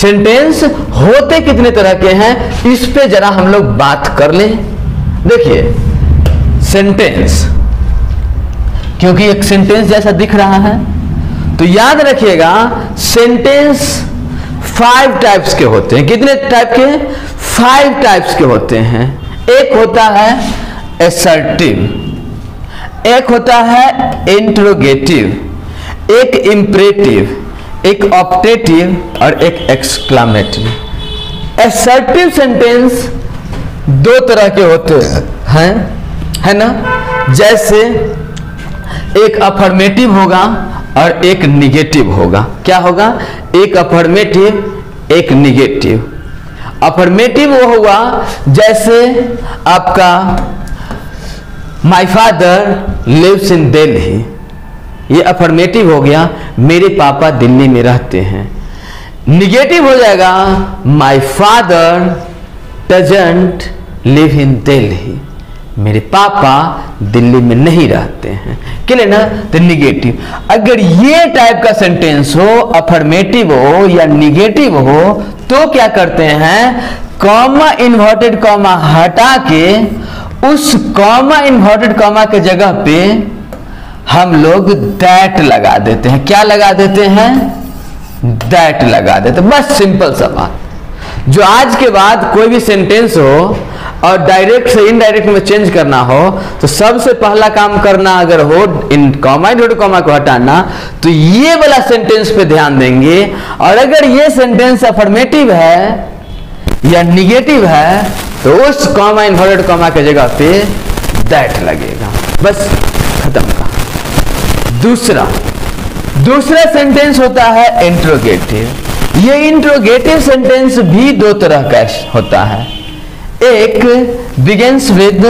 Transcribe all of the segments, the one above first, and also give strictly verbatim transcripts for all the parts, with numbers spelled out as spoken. Sentence होते कितने तरह के हैं, इस पे जरा हम लोग बात कर लें। देखिए सेंटेंस, क्योंकि एक सेंटेंस जैसा दिख रहा है, तो याद रखिएगा सेंटेंस फाइव टाइप्स के होते हैं। कितने टाइप के? फाइव टाइप्स के होते हैं। एक होता है असर्टिव, एक होता है इंट्रोगेटिव, एक इंपरेटिव, एक ऑप्टेटिव और एक एक्सक्लामेटिव। असर्टिव सेंटेंस दो तरह के होते हैं, है ना, जैसे एक अफर्मेटिव होगा और एक निगेटिव होगा। क्या होगा? एक अफर्मेटिव एक निगेटिव। अफर्मेटिव वो हुआ जैसे आपका my father lives in Delhi, ये अफर्मेटिव हो गया, मेरे पापा दिल्ली में रहते हैं। निगेटिव हो जाएगा my father doesn't live in Delhi, मेरे पापा दिल्ली में नहीं रहते हैं। क्लियर ना? तो निगेटिव। अगर ये टाइप का सेंटेंस हो, अफर्मेटिव हो या निगेटिव हो, तो क्या करते हैं, कॉमा इन्वर्टेड कॉमा हटा के उस कॉमा इन्वर्टेड कॉमा के जगह पे हम लोग दैट लगा देते हैं। क्या लगा देते हैं? दैट लगा देते हैं। बस सिंपल सा बात। जो आज के बाद कोई भी सेंटेंस हो और डायरेक्ट से इनडायरेक्ट में चेंज करना हो, तो सबसे पहला काम करना अगर हो, इन कॉमा डॉट कॉमा को हटाना, तो ये वाला सेंटेंस पे ध्यान देंगे। और अगर ये सेंटेंस अफर्मेटिव है या निगेटिव है, तो उस कॉमा इनवर्टेड कॉमा के जगह पे दैट लगेगा। बस खत्म का। दूसरा दूसरा सेंटेंस होता है इंट्रोगेटिव। ये इंट्रोगेटिव सेंटेंस भी दो तरह का होता है। एक बिगेन्स विद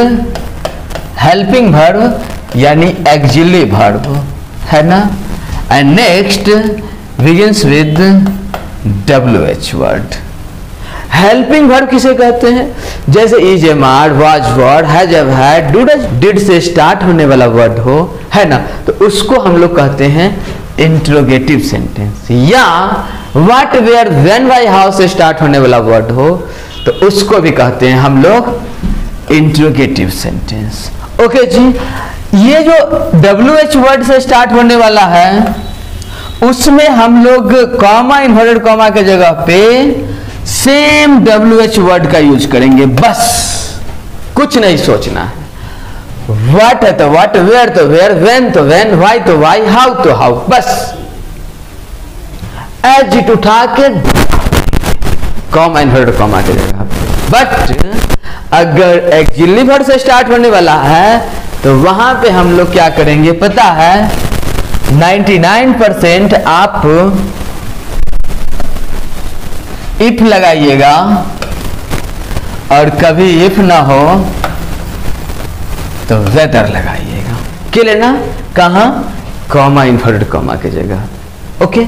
हेल्पिंग वर्ब यानी एक्जिलरी वर्ब, है ना, and next begins with W H word. Helping verb किसे कहते हैं? जैसे is am are, was word, has have had, do does did से स्टार्ट होने वाला वर्ड हो, है ना, तो उसको हम लोग कहते हैं इंट्रोगेटिव सेंटेंस। या what where when why how से स्टार्ट होने वाला वर्ड हो, तो उसको भी कहते हैं हम लोग इंट्रोगेटिव सेंटेंस। ओके जी, ये जो डब्ल्यू एच वर्ड से स्टार्ट होने वाला है, उसमें हम लोग कॉमा इन्वर्टेड कॉमा के जगह पे सेम डब्ल्यू एच वर्ड का यूज करेंगे। बस कुछ नहीं सोचना है। व्हाट है तो व्हाट, वेयर तो वेयर, व्हेन तो व्हेन, व्हाई तो व्हाई, हाउ तो हाउ। बस एज इट उठा के कॉमा इन्वर्टेड कॉमा के जगह। बट अगर एक्जिलरी वर्ब से स्टार्ट होने वाला है, तो वहां पे हम लोग क्या करेंगे पता है, निन्यानवे परसेंट आप इफ लगाइएगा, और कभी इफ ना हो तो वेदर लगाइएगा। क्लियर ना? कहां? कॉमा इन्वर्टेड कॉमा के जगह। ओके,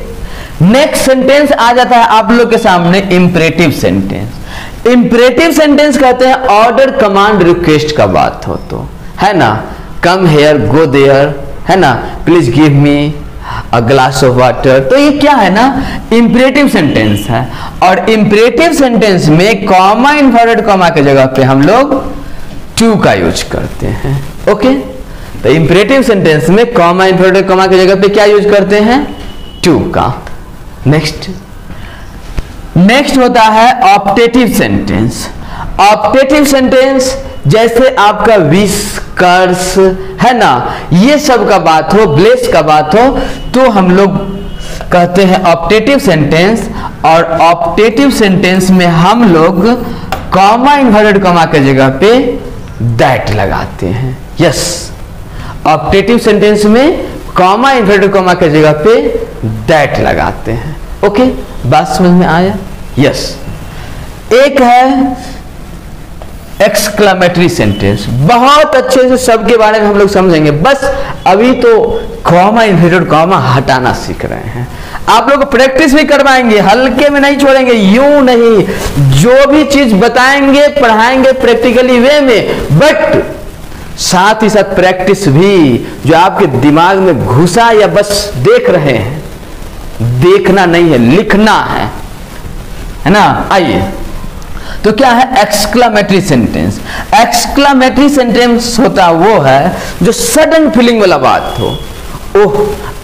नेक्स्ट सेंटेंस आ जाता है आप लोग के सामने इंपरेटिव सेंटेंस। इंपरेटिव सेंटेंस कहते हैं ऑर्डर कमांड रिक्वेस्ट का बात हो तो, है ना, कम हेयर गो देयर, है ना, please give me a glass of water. तो ये क्या है ना, इंपरेटिव सेंटेंस है। और इंपरेटिव सेंटेंस में कॉमा इन्वर्टेड कॉमा के जगह पे हम लोग टू का यूज करते हैं। ओके, तो इंपरेटिव सेंटेंस में कॉमा इन्वर्टेड कॉमा के जगह पे क्या यूज करते हैं? टू का। नेक्स्ट नेक्स्ट होता है ऑप्टेटिव सेंटेंस। ऑप्टेटिव सेंटेंस जैसे आपका विश, कर्स, है ना, ये सब का बात हो, ब्लेस का बात हो, तो हम लोग कहते हैं ऑप्टेटिव सेंटेंस। और ऑप्टेटिव सेंटेंस में हम लोग कॉमा इन्वर्टेड कॉमा के जगह पे दैट लगाते हैं। यस, ऑप्टेटिव सेंटेंस में कॉमा इन्वर्टेड कॉमा के जगह पे दैट लगाते हैं। ओके, बात समझ में आया? यस। एक है एक्सक्लामेटरी सेंटेंस। बहुत अच्छे से सबके बारे में हम लोग समझेंगे, बस अभी तो कॉमा इन्वर्टेड कॉमा हटाना सीख रहे हैं। आप लोग प्रैक्टिस भी करवाएंगे, हल्के में नहीं छोड़ेंगे, यूं नहीं। जो भी चीज बताएंगे, पढ़ाएंगे प्रैक्टिकली वे में, बट साथ ही साथ प्रैक्टिस भी, जो आपके दिमाग में घुसा या बस देख रहे हैं, देखना नहीं है, लिखना है। है ना। आइए तो क्या है एक्सक्लामेटरी सेंटेंस। एक्सक्लामेटरी सेंटेंस होता वो है जो सडन फीलिंग वाला बात हो, ओह,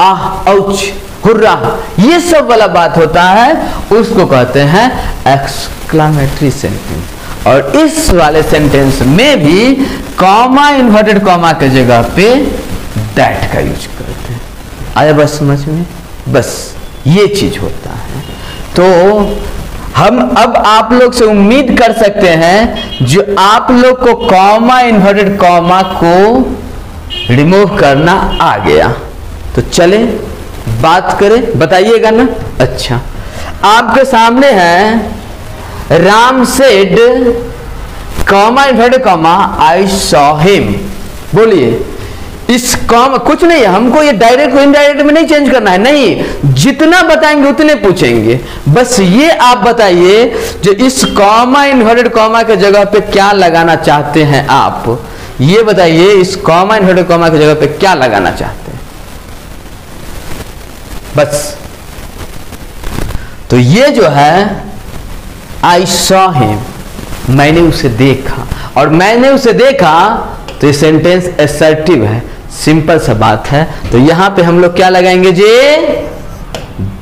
आह, आउच, हुर्रा, ये सब वाला बात होता है, उसको कहते हैं एक्सक्लामेटरी सेंटेंस। और इस वाले सेंटेंस में भी कॉमा, इन्वर्टेड कॉमा के जगह पे दैट का यूज करते हैं। आया बस समझ में, बस ये चीज होता है। तो हम अब आप लोग से उम्मीद कर सकते हैं जो आप लोग को कॉमा, इन्वर्टेड कॉमा को रिमूव करना आ गया। तो चले बात करें, बताइएगा ना। अच्छा, आपके सामने है Ram said comma, inverted comma, I saw him. बोलिए इस कॉमा, कुछ नहीं है, हमको ये डायरेक्ट इनडायरेक्ट में नहीं चेंज करना है, नहीं, जितना बताएंगे उतने पूछेंगे। बस ये आप बताइए जो इस कॉमा, इन्वर्टेड कॉमा के जगह पे क्या लगाना चाहते हैं आप, ये बताइए इस कॉमा, इन्वर्टेड कॉमा की जगह पे क्या लगाना चाहते हैं। बस तो ये जो है आई सॉ हिम, मैंने उसे देखा, और मैंने उसे देखा तो ये सेंटेंस एसर्टिव है, सिंपल सा बात है। तो यहां पे हम लोग क्या लगाएंगे जी,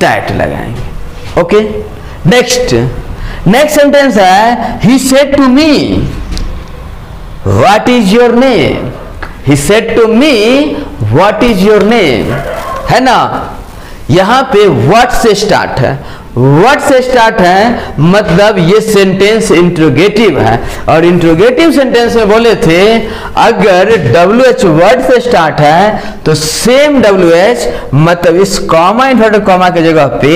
दैट लगाएंगे। ओके, नेक्स्ट नेक्स्ट सेंटेंस है he said to me What is your name? He said to me, What is your name? है ना, यहाँ पे what से स्टार्ट है, what से स्टार्ट है, मतलब ये सेंटेंस इंट्रोगेटिव है। और इंट्रोगेटिव सेंटेंस में बोले थे अगर डब्ल्यू एच वर्ड से स्टार्ट है तो सेम डब्ल्यू एच, मतलब इस कॉमा, इन्वर्टेड कॉमा के जगह पे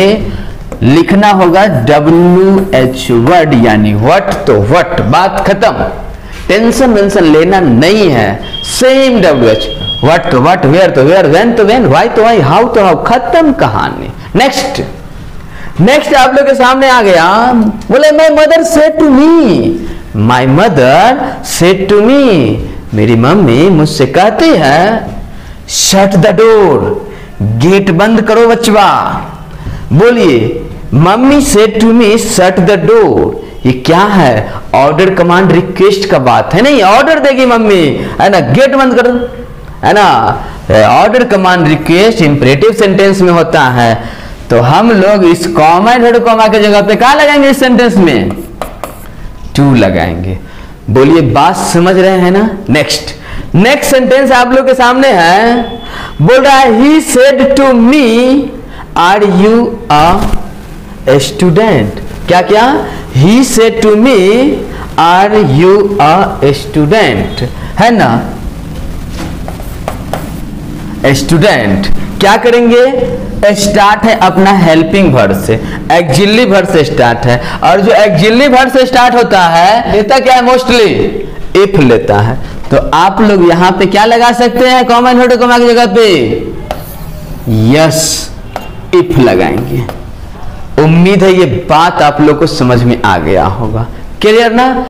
लिखना होगा डब्ल्यू एच वर्ड, यानी what तो what, बात खत्म, टेंशन वेंशन लेना नहीं है, सेम डब्ल्यू एच, व्हाट तो व्हाट, वेयर तो वेयर, व्हेन तो व्हेन, व्हाई तो व्हाई, हाउ तो हाउ, खत्म कहानी। नेक्स्ट नेक्स्ट आप लोग के सामने आ गया, बोले my mother said to me, my mother said to me, मेरी मम्मी मुझसे कहती है शट द डोर, गेट बंद करो बचवा। बोलिए mummy said to me shut the door, ये क्या है, ऑर्डर, कमांड, रिक्वेस्ट का बात है, नहीं, ऑर्डर देगी मम्मी, है ना, गेट बंद कर, है ना, order, command, request imperative sentence में होता है। तो हम लोग इस कॉमा, इन्वर्टेड कॉमा के जगह पे क्या लगाएंगे, इस सेंटेंस में टू लगाएंगे। बोलिए बात समझ रहे हैं ना। नेक्स्ट नेक्स्ट सेंटेंस आप लोग के सामने है, बोल रहा है he said to me are you a student, क्या क्या, He said to me, "Are you a student?" है ना, स्टूडेंट क्या करेंगे, स्टार्ट है अपना हेल्पिंग वर्ब से, एक्जिलरी वर्ब से स्टार्ट है, और जो एक्जिलरी वर्ब से स्टार्ट होता है लेता क्या है, मोस्टली इफ लेता है। तो आप लोग यहाँ पे क्या लगा सकते हैं, कॉमा, इन्वर्टेड कॉमा की जगह पे यस इफ लगाएंगे। उम्मीद है ये बात आप लोग को समझ में आ गया होगा, क्लियर ना।